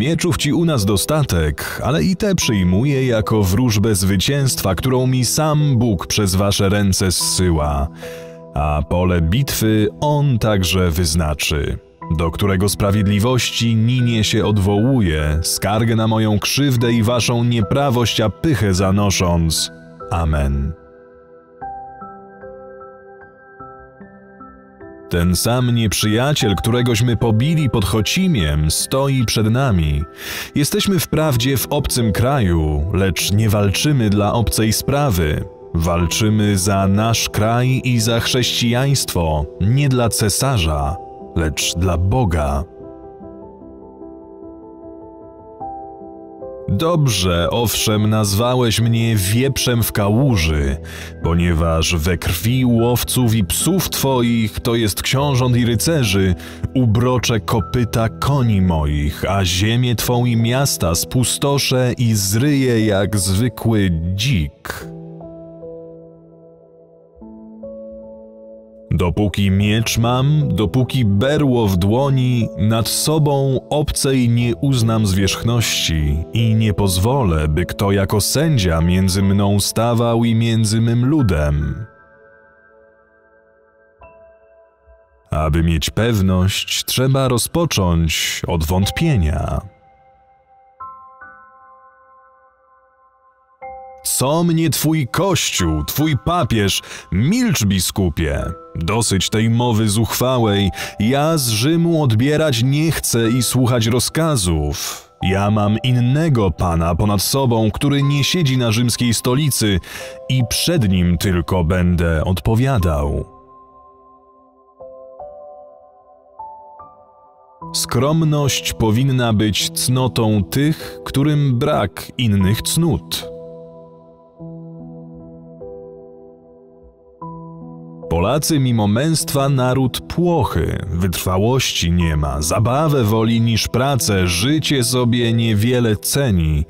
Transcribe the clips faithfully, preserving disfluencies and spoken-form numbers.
Mieczów ci u nas dostatek, ale i te przyjmuję jako wróżbę zwycięstwa, którą mi sam Bóg przez wasze ręce zsyła, a pole bitwy On także wyznaczy, do którego sprawiedliwości Ninie się odwołuje, skargę na moją krzywdę i waszą nieprawość, a pychę zanosząc. Amen. Ten sam nieprzyjaciel, któregośmy pobili pod Chocimiem, stoi przed nami. Jesteśmy wprawdzie w obcym kraju, lecz nie walczymy dla obcej sprawy. Walczymy za nasz kraj i za chrześcijaństwo, nie dla cesarza, lecz dla Boga. Dobrze, owszem, nazwałeś mnie wieprzem w kałuży, ponieważ we krwi łowców i psów twoich, to jest książąt i rycerzy, ubroczę kopyta koni moich, a ziemię twą i miasta spustoszę i zryję jak zwykły dzik. Dopóki miecz mam, dopóki berło w dłoni, nad sobą obcej nie uznam zwierzchności i nie pozwolę, by kto jako sędzia między mną stawał i między mym ludem. Aby mieć pewność, trzeba rozpocząć od wątpienia. Co mnie twój Kościół, twój papież, milcz biskupie. Dosyć tej mowy zuchwałej, ja z Rzymu odbierać nie chcę i słuchać rozkazów. Ja mam innego Pana ponad sobą, który nie siedzi na rzymskiej stolicy i przed nim tylko będę odpowiadał. Skromność powinna być cnotą tych, którym brak innych cnót. Polacy mimo męstwa naród płochy, wytrwałości nie ma, zabawę woli niż pracę, życie sobie niewiele ceni.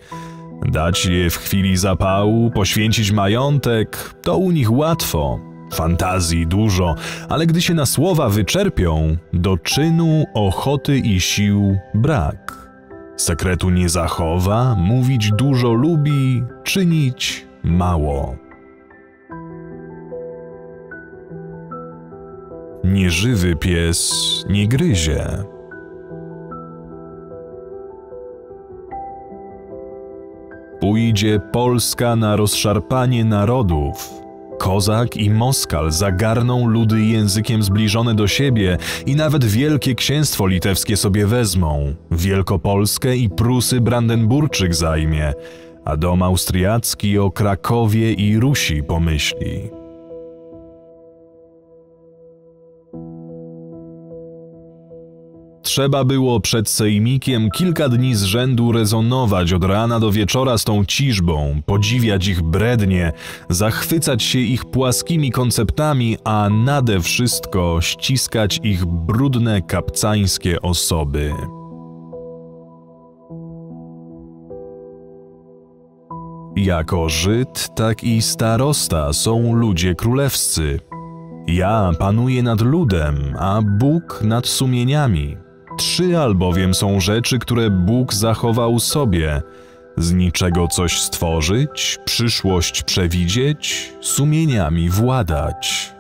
Dać je w chwili zapału, poświęcić majątek, to u nich łatwo, fantazji dużo, ale gdy się na słowa wyczerpią, do czynu ochoty i sił brak. Sekretu nie zachowa, mówić dużo lubi, czynić mało. Nieżywy pies nie gryzie. Pójdzie Polska na rozszarpanie narodów. Kozak i Moskal zagarną ludy językiem zbliżone do siebie i nawet Wielkie Księstwo Litewskie sobie wezmą. Wielkopolskę i Prusy Brandenburczyk zajmie, a dom austriacki o Krakowie i Rusi pomyśli. Trzeba było przed sejmikiem kilka dni z rzędu rezonować od rana do wieczora z tą ciżbą, podziwiać ich brednie, zachwycać się ich płaskimi konceptami, a nade wszystko ściskać ich brudne kapcańskie osoby. Jako Żyd, tak i starosta są ludzie królewscy. Ja panuję nad ludem, a Bóg nad sumieniami. Trzy albowiem są rzeczy, które Bóg zachował sobie. Z niczego coś stworzyć, przyszłość przewidzieć, sumieniami władać.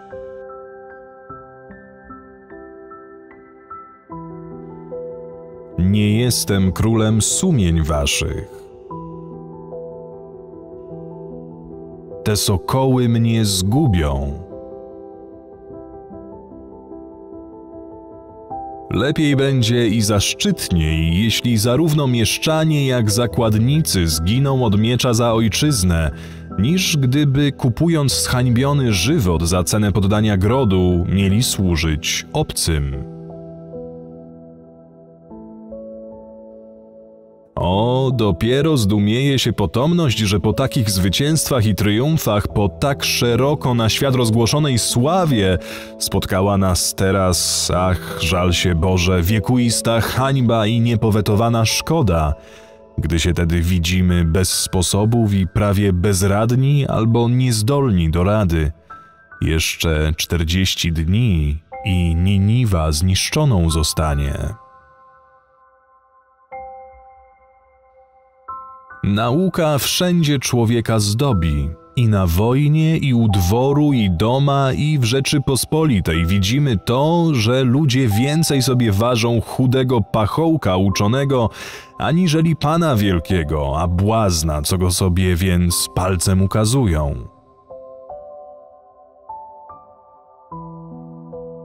Nie jestem królem sumień waszych. Te sokoły mnie zgubią. Lepiej będzie i zaszczytniej, jeśli zarówno mieszczanie jak zakładnicy zginą od miecza za ojczyznę, niż gdyby kupując zhańbiony żywot za cenę poddania grodu mieli służyć obcym. O, dopiero zdumieje się potomność, że po takich zwycięstwach i triumfach, po tak szeroko na świat rozgłoszonej sławie spotkała nas teraz, ach, żal się Boże, wiekuista hańba i niepowetowana szkoda, gdy się tedy widzimy bez sposobów i prawie bezradni albo niezdolni do rady. Jeszcze czterdzieści dni i Niniwa zniszczoną zostanie. Nauka wszędzie człowieka zdobi. I na wojnie, i u dworu, i doma, i w Rzeczypospolitej widzimy to, że ludzie więcej sobie ważą chudego pachołka uczonego, aniżeli pana wielkiego, a błazna, co go sobie więc palcem ukazują.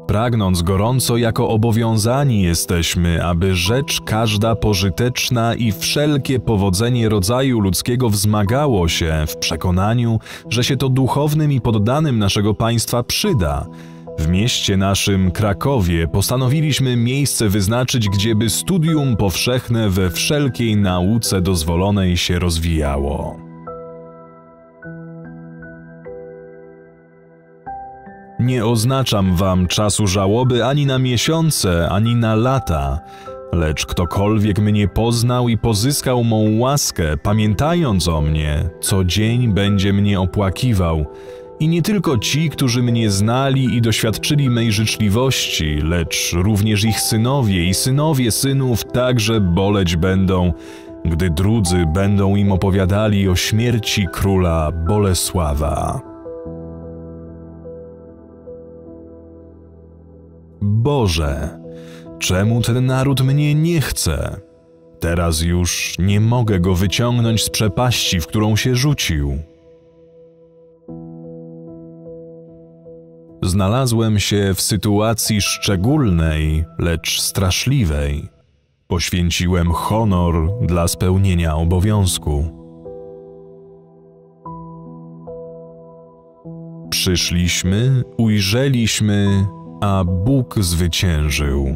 Pragnąc gorąco, jako obowiązani jesteśmy, aby rzecz każda pożyteczna i wszelkie powodzenie rodzaju ludzkiego wzmagało się w przekonaniu, że się to duchownym i poddanym naszego państwa przyda. W mieście naszym, Krakowie, postanowiliśmy miejsce wyznaczyć, gdzieby studium powszechne we wszelkiej nauce dozwolonej się rozwijało. Nie oznaczam wam czasu żałoby ani na miesiące, ani na lata, lecz ktokolwiek mnie poznał i pozyskał mą łaskę, pamiętając o mnie, co dzień będzie mnie opłakiwał. I nie tylko ci, którzy mnie znali i doświadczyli mej życzliwości, lecz również ich synowie i synowie synów także boleć będą, gdy drudzy będą im opowiadali o śmierci króla Bolesława. Boże, czemu ten naród mnie nie chce? Teraz już nie mogę go wyciągnąć z przepaści, w którą się rzucił. Znalazłem się w sytuacji szczególnej, lecz straszliwej. Poświęciłem honor dla spełnienia obowiązku. Przyszliśmy, ujrzeliśmy, a Bóg zwyciężył.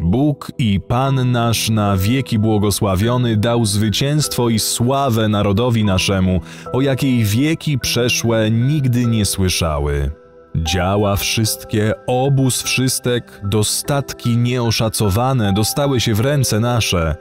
Bóg i Pan nasz na wieki błogosławiony dał zwycięstwo i sławę narodowi naszemu, o jakiej wieki przeszłe nigdy nie słyszały. Działa wszystkie, obóz wszystek, dostatki nieoszacowane dostały się w ręce nasze.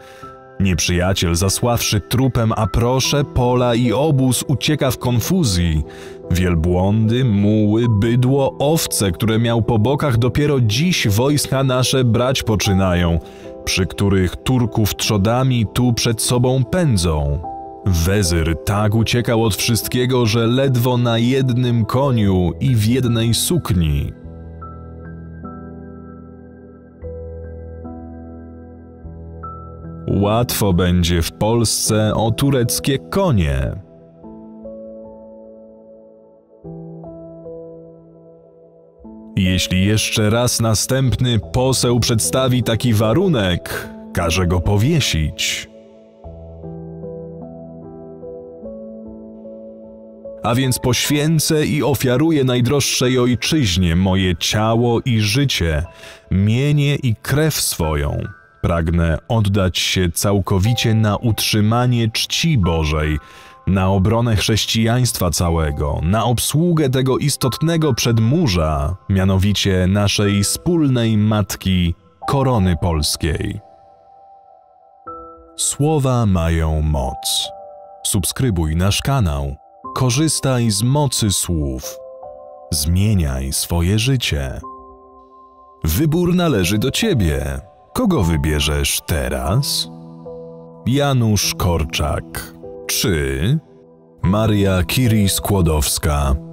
Nieprzyjaciel zasławszy trupem, a proszę, pola i obóz ucieka w konfuzji. Wielbłądy, muły, bydło, owce, które miał po bokach, dopiero dziś wojska nasze brać poczynają, przy których Turków trzodami tu przed sobą pędzą. Wezyr tak uciekał od wszystkiego, że ledwo na jednym koniu i w jednej sukni. Łatwo będzie w Polsce o tureckie konie. Jeśli jeszcze raz następny poseł przedstawi taki warunek, każe go powiesić. A więc poświęcę i ofiaruję najdroższej ojczyźnie moje ciało i życie, mienie i krew swoją. Pragnę oddać się całkowicie na utrzymanie czci Bożej, na obronę chrześcijaństwa całego, na obsługę tego istotnego przedmurza, mianowicie naszej wspólnej matki, korony polskiej. Słowa mają moc. Subskrybuj nasz kanał. Korzystaj z mocy słów. Zmieniaj swoje życie. Wybór należy do ciebie. Kogo wybierzesz teraz? Janusz Korczak czy Maria Skłodowska-Curie?